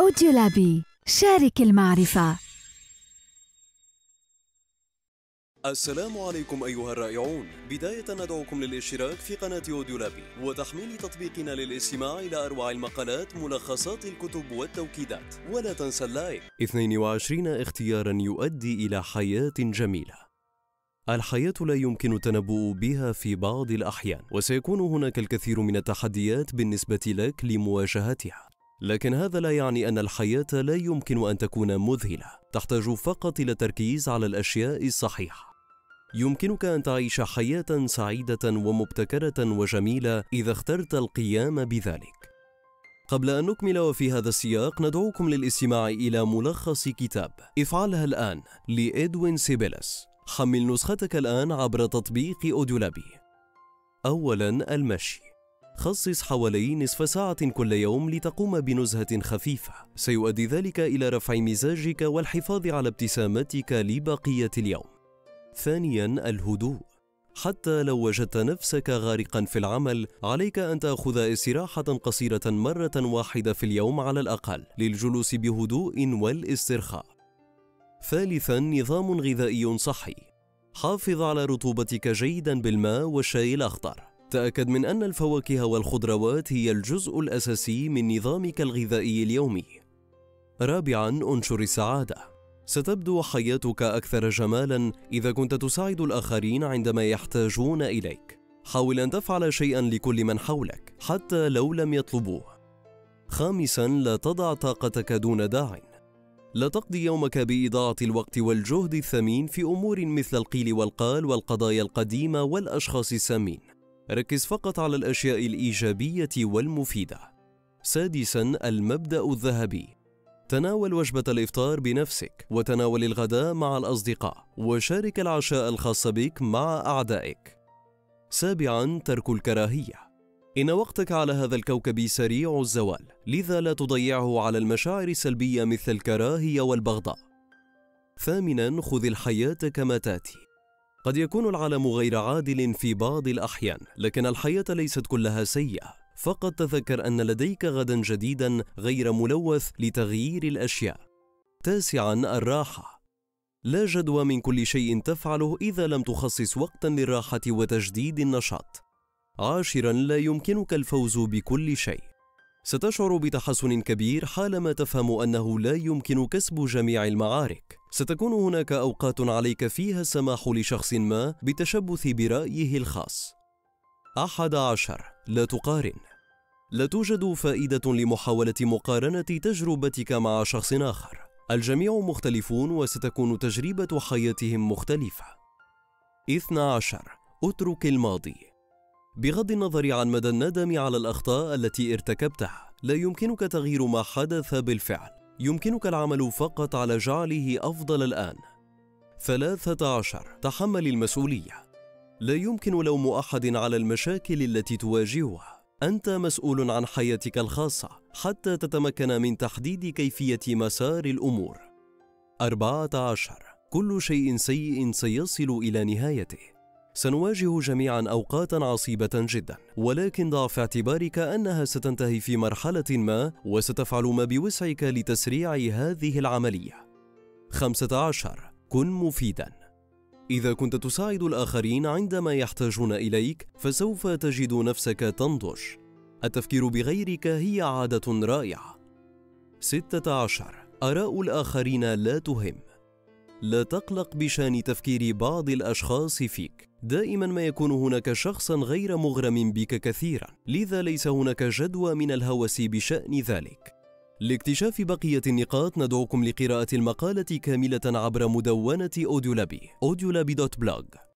أوديولابي، شارك المعرفة. السلام عليكم أيها الرائعون. بداية ندعوكم للاشتراك في قناة أوديولابي وتحميل تطبيقنا للاستماع إلى أروع المقالات، ملخصات الكتب والتوكيدات، ولا تنسى اللايك. 22 اختيارا يؤدي إلى حياة جميلة. الحياة لا يمكن التنبؤ بها في بعض الأحيان، وسيكون هناك الكثير من التحديات بالنسبة لك لمواجهتها، لكن هذا لا يعني أن الحياة لا يمكن أن تكون مذهلة. تحتاج فقط إلى التركيز على الأشياء الصحيحة. يمكنك أن تعيش حياة سعيدة ومبتكرة وجميلة إذا اخترت القيام بذلك. قبل أن نكمل وفي هذا السياق، ندعوكم للاستماع إلى ملخص كتاب افعلها الآن لإدوين سيبيلس. حمل نسختك الآن عبر تطبيق أوديولابي. أولاً، المشي. خصص حوالي نصف ساعة كل يوم لتقوم بنزهة خفيفة، سيؤدي ذلك إلى رفع مزاجك والحفاظ على ابتسامتك لبقية اليوم. ثانياً، الهدوء. حتى لو وجدت نفسك غارقاً في العمل، عليك أن تأخذ استراحة قصيرة مرة واحدة في اليوم على الأقل للجلوس بهدوء والاسترخاء. ثالثاً، نظام غذائي صحي. حافظ على رطوبتك جيداً بالماء والشاي الأخضر. تأكد من أن الفواكه والخضروات هي الجزء الأساسي من نظامك الغذائي اليومي. رابعاً، انشر السعادة. ستبدو حياتك أكثر جمالاً إذا كنت تساعد الآخرين عندما يحتاجون إليك. حاول أن تفعل شيئاً لكل من حولك حتى لو لم يطلبوه. خامساً، لا تضع طاقتك دون داع. لا تقضي يومك بإضاعة الوقت والجهد الثمين في أمور مثل القيل والقال والقضايا القديمة والأشخاص السامين. ركز فقط على الأشياء الإيجابية والمفيدة. سادساً، المبدأ الذهبي. تناول وجبة الإفطار بنفسك، وتناول الغداء مع الأصدقاء، وشارك العشاء الخاص بك مع أعدائك. سابعاً، ترك الكراهية. إن وقتك على هذا الكوكب سريع الزوال، لذا لا تضيعه على المشاعر السلبية مثل الكراهية والبغضاء. ثامناً، خذ الحياة كما تأتي. قد يكون العالم غير عادل في بعض الأحيان، لكن الحياة ليست كلها سيئة. فقط تذكر أن لديك غداً جديداً غير ملوث لتغيير الأشياء. تاسعاً، الراحة. لا جدوى من كل شيء تفعله إذا لم تخصص وقتاً للراحة وتجديد النشاط. عاشراً، لا يمكنك الفوز بكل شيء. ستشعر بتحسن كبير حالما تفهم أنه لا يمكن كسب جميع المعارك. ستكون هناك أوقات عليك فيها السماح لشخص ما بالتشبث برأيه الخاص. 11، لا تقارن. لا توجد فائدة لمحاولة مقارنة تجربتك مع شخص آخر. الجميع مختلفون وستكون تجربة حياتهم مختلفة. 12، اترك الماضي. بغض النظر عن مدى الندم على الأخطاء التي ارتكبتها، لا يمكنك تغيير ما حدث بالفعل. يمكنك العمل فقط على جعله أفضل الآن. 13، تحمل المسؤولية. لا يمكن لوم أحد على المشاكل التي تواجهها. أنت مسؤول عن حياتك الخاصة حتى تتمكن من تحديد كيفية مسار الأمور. 14، كل شيء سيء سيصل إلى نهايته. سنواجه جميعاً أوقاتاً عصيبة جداً، ولكن ضع في اعتبارك أنها ستنتهي في مرحلة ما، وستفعل ما بوسعك لتسريع هذه العملية. 15، كن مفيداً. إذا كنت تساعد الآخرين عندما يحتاجون إليك، فسوف تجد نفسك تنضج. التفكير بغيرك هي عادة رائعة. 16، آراء الآخرين لا تهم. لا تقلق بشأن تفكير بعض الأشخاص فيك. دائما ما يكون هناك شخصا غير مغرم بك كثيرا، لذا ليس هناك جدوى من الهوس بشأن ذلك. لاكتشاف بقية النقاط، ندعوكم لقراءة المقالة كاملة عبر مدونة أوديولابي. audiolaby.blog